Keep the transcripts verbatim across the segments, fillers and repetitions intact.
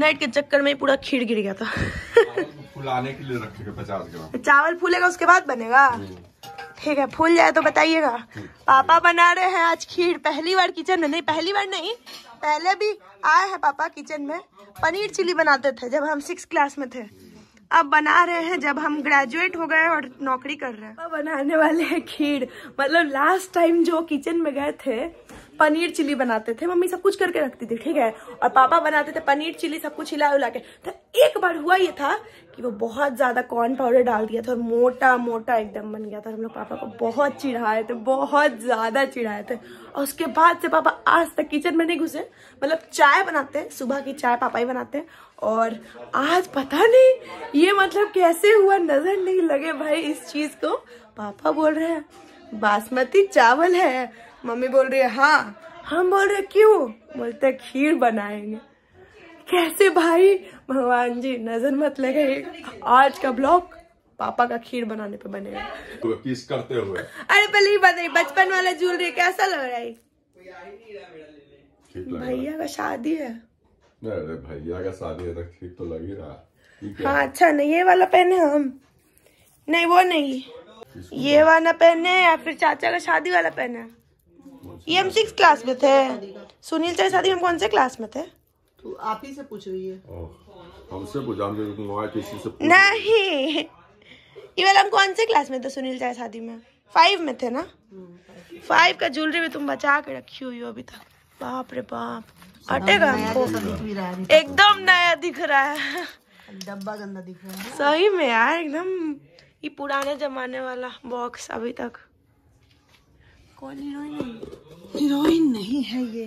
Light के चक्कर में पूरा खीर गिर गया था। फुलाने के लिए रखेगा पचास ग्राम, चावल फूलेगा उसके बाद बनेगा। ठीक है, फूल जाए तो बताइएगा। पापा बना रहे हैं आज खीर, पहली बार किचन में, नहीं पहली बार नहीं, पहले भी आए हैं पापा किचन में। पनीर चिली बनाते थे जब हम सिक्स क्लास में थे, अब बना रहे हैं जब हम ग्रेजुएट हो गए और नौकरी कर रहे हैं। बनाने वाले हैं खीर, मतलब लास्ट टाइम जो किचन में गए थे पनीर चिली बनाते थे, मम्मी सब कुछ करके रखती थी, ठीक है, और पापा बनाते थे पनीर चिली सब कुछ हिला उला के। तो एक बार हुआ ये था कि वो बहुत ज्यादा कॉर्न पाउडर डाल दिया था और मोटा मोटा एकदम बन गया था। हम लोग पापा को बहुत चिढ़ाए थे, बहुत ज्यादा चिढ़ाए थे, और उसके बाद से पापा आज तक किचन में नहीं घुसे। मतलब चाय बनाते हैं, सुबह की चाय पापा ही बनाते हैं, और आज पता नहीं ये मतलब कैसे हुआ, नजर नहीं लगे भाई इस चीज को। पापा बोल रहे हैं बासमती चावल है, मम्मी बोल रही है हाँ, हम बोल रहे क्यों, बोलते खीर बनाएंगे। कैसे भाई, भगवान जी नजर मत लगे। आज का ब्लॉग पापा का खीर बनाने पे बनेगा, तो पीस करते हुए। अरे पहले ही बताइए बचपन वाला ज्वेलरी कैसा लग रहा है? भैया का शादी है, अरे भैया का शादी है तो ठीक तो लग ही रहा। हाँ अच्छा, नहीं ये वाला पहने हम, नहीं वो नहीं, ये वाला पहने या फिर चाचा का शादी वाला पहने। ये हम सिक्स क्लास में थे, सुनील चाचा शादी में कौन से क्लास में थे? तू आप ही से पूछ रही है? हमसे पूछ नहीं, ये वाला हम कौन से क्लास में थे सुनील चाचा शादी में? फाइव में थे ना। फाइव का ज्वेलरी भी तुम बचा के रखी हुई हो अभी तक, बाप रे बाप, हटेगा हमको। एकदम नया दिख रहा है, डब्बा गंदा दिख रहा है सही में यार, एकदम ये पुराने जमाने वाला बॉक्स। अभी तक कौन हीरोइन? हीरोइन नहीं है ये,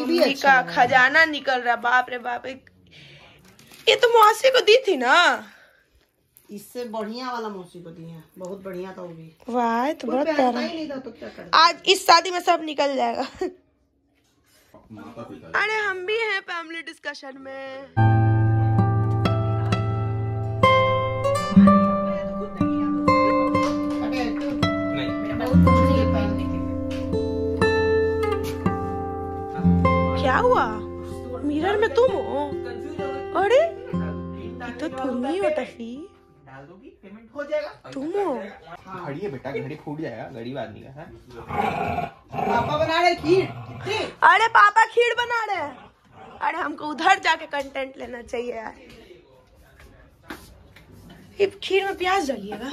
मम्मी अच्छा का खजाना निकल रहा, बाप रे बाप। ये तो मौसी को दी थी ना, इससे बढ़िया वाला मौसी को दी है, बहुत बढ़िया था वो भी। वाह तो बहुत प्यारा ही नहीं था तो क्या कर, आज इस शादी में सब निकल जाएगा। अरे हम भी हैं फैमिली डिस्कशन में। क्या हुआ, मिरर में तुम हो? अरे तो तुम ही हो टफी, तुम हो। घड़ी है बेटा, घड़ी फूट जाएगा गरीब आदमी का। पापा बना रहे खीर, अरे पापा खीर बना रहे हैं। अरे हमको उधर जाके कंटेंट लेना चाहिए यार। खीर में प्याज डालिएगा,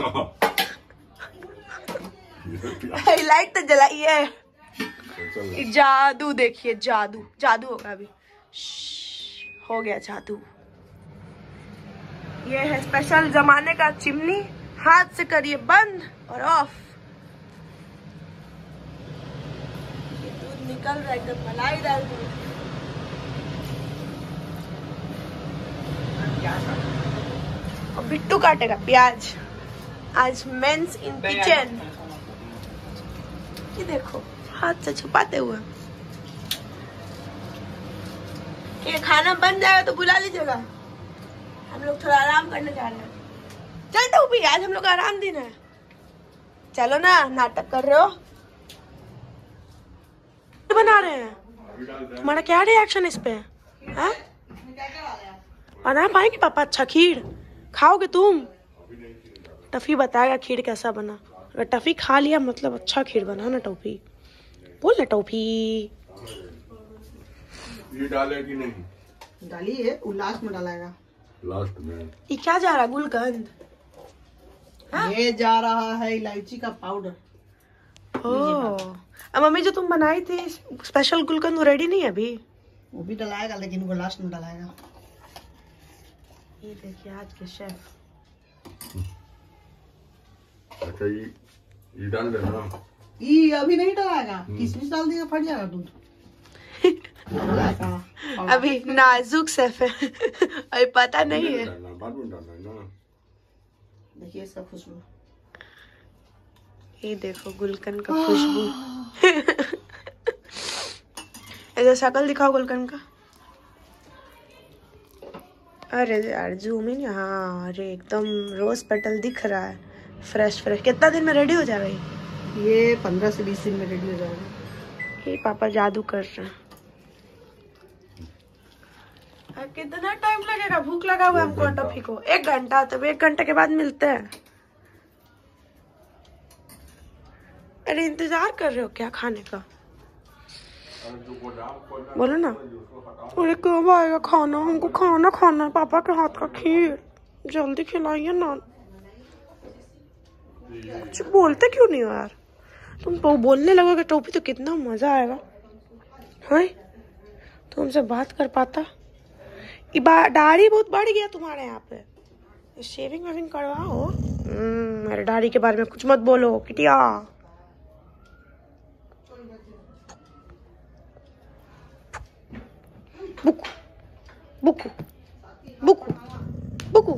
लाइट तो जलाइए। जादू देखिए, जादू जादू होगा अभी, हो गया जादू। ये है स्पेशल जमाने का चिमनी, हाथ से करिए बंद और ऑफ। ये दूध निकल रहा है एकदम मलाई दाल दूध। और बिट्टू काटेगा प्याज, आज मेंस इन किचन। देखो हाथ से छुपाते हुए। खाना बन जाएगा तो बुला लीजिएगा, हम लोग थोड़ा आराम करने जा रहे हैं। चल तो भी आज हम लोग आराम दिन है, चलो ना। नाटक कर रहे हो, बना रहे हैं, तुम्हारा क्या रिएक्शन इस पे है? बना पाएंगे पापा अच्छा खीर? खाओगे तुम? टफी बताएगा खीर कैसा बना। अगर टफी खा लिया मतलब अच्छा खीर बना ना टोफी, बोल ना टोफी। ये डाले कि नहीं? डाली है, वो लास्ट में डालेगा। लास्ट में ये क्या जा रहा है? गुलकंद। हाँ? ये जा रहा है इलायची का पाउडर। ओह, अब मम्मी जो तुम बनाई थी स्पेशल गुलकंद वो रेडी नहीं है अभी? वो भी डालाएगा लेकिन वो लास्ट में डालाएगा। ये देखिए आज के शेफ। अच्छा ये डाल देना, ये अभी नहीं डालेगा, किशमिश डाल देगा फट जाएगा दूध। अभी नाजुक शेफ है, अभी पता नहीं है। देखिए इसका खुशबू, ये देखो गुलकंद का खुशबू। ऐसा शक्ल दिखाओ गुलकंद का। अरे यार जूम इन, हाँ अरे एकदम रोज पेटल दिख रहा है, फ्रेश फ्रेश। कितना दिन में रेडी हो जाएगा ये? पंद्रह से बीस दिन में रेडी हो जाएगा। ये पापा जादू कर रहे हैं। कितना टाइम लगेगा? भूख लगा हुआ हमको टॉफी को। एक घंटा, तब एक घंटे के बाद मिलते हैं। अरे इंतजार कर रहे हो क्या खाने का? बोलो ना। अरे कब आएगा खाना? हमको खाना खाना है, पापा के हाथ का खीर जल्दी खिलाइए ना। कुछ बोलते क्यों नहीं हो यार? तुम बोलने लगोगे टॉफी तो कितना मजा आएगा। हाँ तुमसे बात कर पाता। दाढ़ी बहुत बढ़ गया तुम्हारे यहाँ पे, शेविंग वेविंग करवाओ। मेरे दाढ़ी के बारे में कुछ मत बोलो किटिया। बुकू बुकू बुकू बुकू।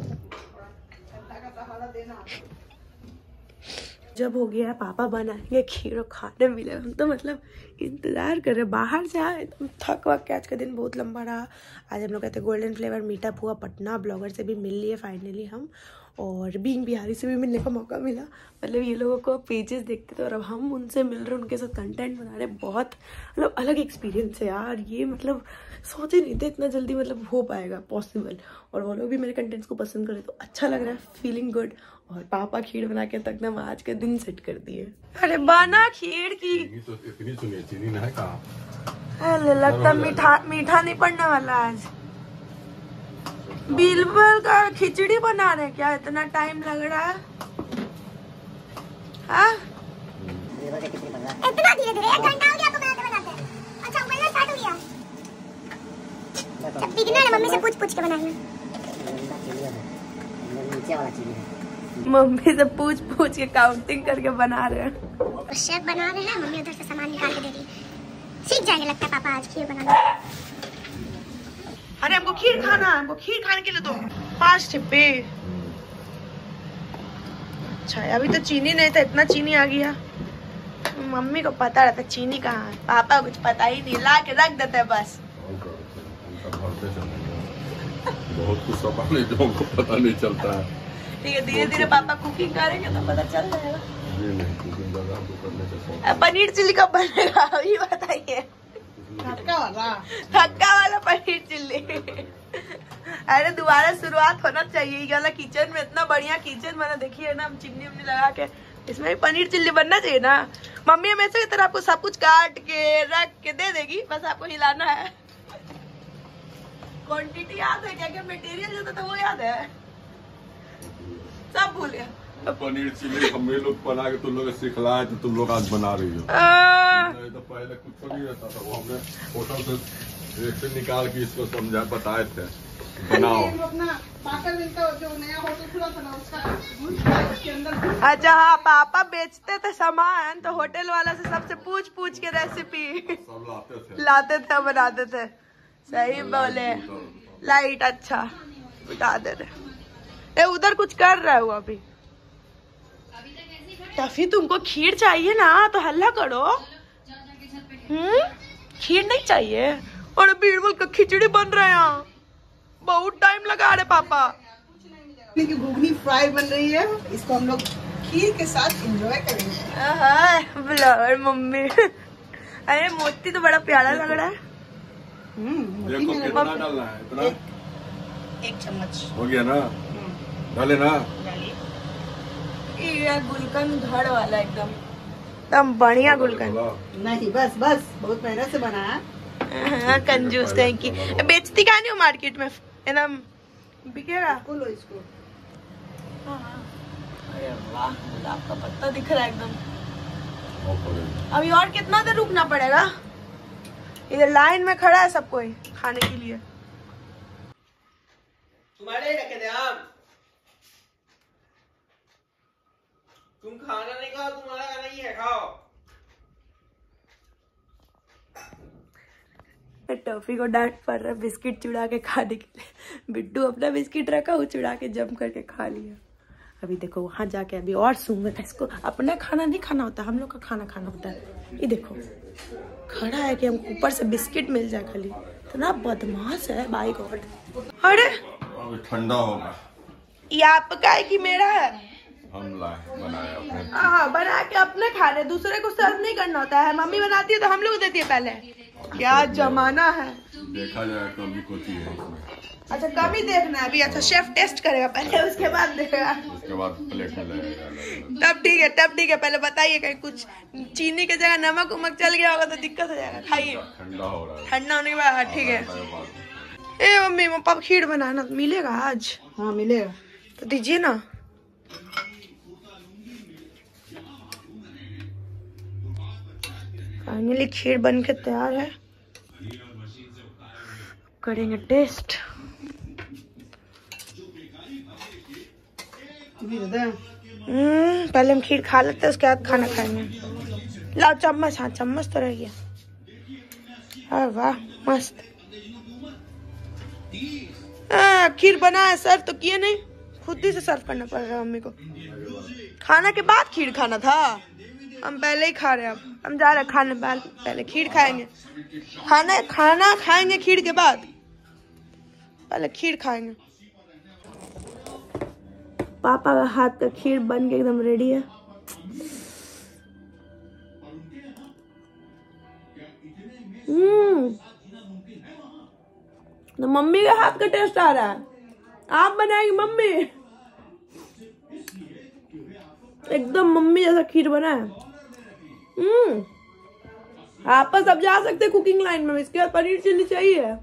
जब हो गया पापा बनाएंगे खीर और खाने मिले, हम तो मतलब इंतजार कर रहे। बाहर से आए एकदम थक वक के। आज का दिन बहुत लंबा रहा। आज हम लोग कहते गोल्डन फ्लेवर मीटअप हुआ पटना, ब्लॉगर से भी मिल लिए फाइनली हम, और बीइंग बिहारी से भी मिलने का मौका मिला। मतलब ये लोगों को पेजेस देखते थे और अब हम उनसे मिल रहे, उनके साथ कंटेंट बना रहे। बहुत मतलब अलग एक्सपीरियंस है यार ये। मतलब सोचे नहीं थे इतना जल्दी मतलब हो पाएगा पॉसिबल। और वो लोग भी मेरे कंटेंट्स को पसंद कर रहे, तो अच्छा लग रहा है, फीलिंग गुड। और पापा खीर बना के तक ना आज के दिन सेट कर दिए। अरे बना खीर की तो इतनी सुनी चीनी ना है कहाँ। अरे लगता मीठा मीठा नहीं पड़ने वाला आज। बिलबल का खिचड़ी बना रहे क्या? इतना टाइम लग रहा है? हाँ? इतना धीरे-धीरे, एक घंटा हो गया तो बनाते बनाते। अच्छा ऊपर स्टार्ट हो गया। जब बिगनर है मम्मी से पूछ पूछ के बनाएंगे। मम्मी से पूछ पूछ के काउंटिंग करके बना रहे हैं। शेफ बना रहे हैं, मम्मी उधर से सामान निकाल के दे रही। सीख जाएंगे लगता है पापा आज खीर बनाना। अरे हमको खीर खाना, हमको खीर खाने के लिए दो पाँच टिप्पे। अच्छा अभी तो चीनी नहीं था, इतना चीनी आ गया। मम्मी को पता रहता चीनी कहाँ है, पापा कुछ पता ही नहीं, ला के रख देते हैं बस। बहुत कुछ सामान है जो हमको पता नहीं चलता है। धीरे धीरे पापा कुकिंग करेंगे तो पता चल जाएगा। पनीर चिल्ली कब बनेगा अभी बताइए? धक्का वाला धक्का वाला पनीर चिल्ली। अरे दोबारा शुरुआत होना चाहिए वाला किचन में। इतना बढ़िया किचन बना, देखिए ना हम चिमनी उमनी लगा के, इसमें भी पनीर चिल्ली बनना चाहिए ना। मम्मी हमेशा की तरह आपको सब कुछ काट के रख के दे देगी, बस आपको हिलाना है। क्वांटिटी याद है क्या? क्या मटेरियल जो था वो याद है? सब भूल गया। पनीर चिल्ली हमें लोग बना के तुम लोग सिखलाए तो तुम लोग आज बना रही हो। तो पहले कुछ नहीं रहता था, वो हमने होटल से रेसिपी निकाल के इसको समझा बताए थे बनाओ। जो नया होटल खुला था ना उसका, अच्छा हाँ पापा बेचते थे सामान तो होटल वाला से सबसे पूछ पूछ के रेसिपी सब लाते थे लाते थे बनाते थे। सही बोले। लाइट अच्छा बता दे रहे। उधर कुछ कर रहा है वो अभी। टफी तुमको खीर चाहिए ना तो हल्ला करो। हम्म खीर नहीं चाहिए? और बीरबल का खिचड़ी बन रहा है यहाँ, बहुत टाइम लगा रहे पापा। घुगनी फ्राई बन रही है, इसको हम लोग खीर के साथ एंजॉय करेंगे। Blogger mummy. अरे मोती तो बड़ा प्यारा लग रहा है। कितना डालना है? इतना एक चम्मच हो गया ना? डाले ना गुलकंद घर वाला एकदम एकदम बढ़िया गुलकंद। नहीं बस बस बहुत मेहनत से बनाया। कंजूस कहीं की बेचती कहानी हो मार्केट में एकदम बिकेगा। खोलो इसको। अरे वाह गुलाब का पत्ता दिख रहा है एकदम। अभी और कितना देर रुकना पड़ेगा? इधर लाइन में खड़ा है सब कोई खाने के लिए। तुम्हारे रखे थे आम, तुम खाना नहीं खाओ, तुम्हारा खाना ही है, खाओ। टॉफी को डांट पड़ रहा है बिस्किट चुड़ा के खाने के लिए। बिट्टू अपना बिस्किट रखा, वो चुड़ा के जम करके खा लिया। अभी देखो वहां जाके अभी और सूंघेगा इसको। अपना खाना नहीं खाना होता, हम लोग का खाना खाना होता है। ये देखो खड़ा है कि हमको ऊपर से बिस्किट मिल जाए खाली। इतना बदमाश है बाई गॉड। अरे ठंडा होगा ये आपका है कि मेरा है? हम लाए बनाया अपने। हाँ बना के अपने खा रहे, दूसरे को सर्व नहीं करना होता है। मम्मी बनाती है तो हम लोग देती है पहले। क्या जमाना है। देखा जाए कमी होती है इसमें। अच्छा कमी देखना है अभी। अच्छा शेफ टेस्ट करेगा पहले, उसके बाद देखेगा, उसके बाद प्लेट में लगाएगा। तब ठीक है, तब ठीक है। पहले बताइए कहीं कुछ चीनी की जगह नमक उमक चल गया होगा तो दिक्कत हो जाएगा। खाइए, ठंडा हो रहा है, ठंडा होने के बाद ठीक है। ए मम्मी पापा खीर बनाना मिलेगा आज? हाँ मिलेगा तो दीजिए ना। फाइनली खीर बन के तैयार है, करेंगे टेस्ट। पहले हम खीर खा लेते हैं, उसके बाद खाना खाएंगे। लाओ चम्मच। हाँ चम्मच तो रह गया। वाह मस्त आ, खीर बना है। सर्व तो किए नहीं, खुद ही से सर्व करना पड़ रहा है मम्मी को। खाना के बाद खीर खाना था, हम पहले ही खा रहे हैं। अब हम जा रहे हैं खाने, पहले खीर खाएंगे। खाना खाना खाएंगे खीर के बाद, पहले खीर खाएंगे। पापा का हाथ का खीर बन के एकदम रेडी है। हम्म, मम्मी के हाथ का टेस्ट आ रहा है। आप बनाएगी मम्मी, एकदम मम्मी जैसा खीर बना है। हम्म, आप सब जा सकते हैं कुकिंग लाइन में। इसके बाद पनीर चिल्ली चाहिए।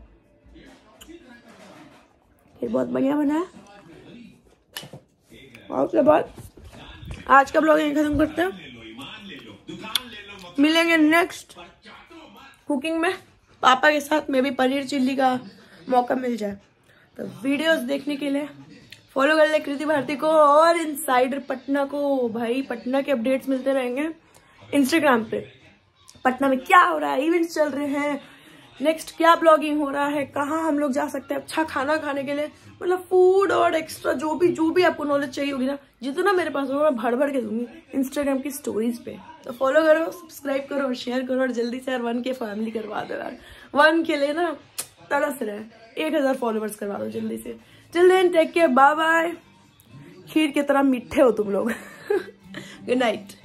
खीर बहुत बढ़िया बना है। और उसके बाद आज का ब्लॉग यहीं खत्म करते हैं। मिलेंगे नेक्स्ट कुकिंग में पापा के साथ। मे भी पनीर चिल्ली का मौका मिल जाए। तो वीडियोस देखने के लिए फॉलो कर ले कृति भारती को और इनसाइडर पटना को। भाई पटना के अपडेट्स मिलते रहेंगे इंस्टाग्राम पे। पटना में क्या हो रहा है, इवेंट्स चल रहे हैं, नेक्स्ट क्या ब्लॉगिंग हो रहा है, कहाँ हम लोग जा सकते हैं अच्छा खाना खाने के लिए, मतलब फूड और एक्स्ट्रा जो भी जो भी आपको नॉलेज चाहिए होगी ना, जितना मेरे पास होगा मैं भर भर के दूंगी इंस्टाग्राम की स्टोरीज पे। तो फॉलो करो, सब्सक्राइब करो और शेयर करो। और जल्दी से यार वन के फैमिली करवा दो यार, वन के लिए ना तरस रहे। एक हज़ार फॉलोअर्स करवा दो जल्दी से। Till then take care, bye bye. खीर की तरह मीठे हो तुम लोग। Good night.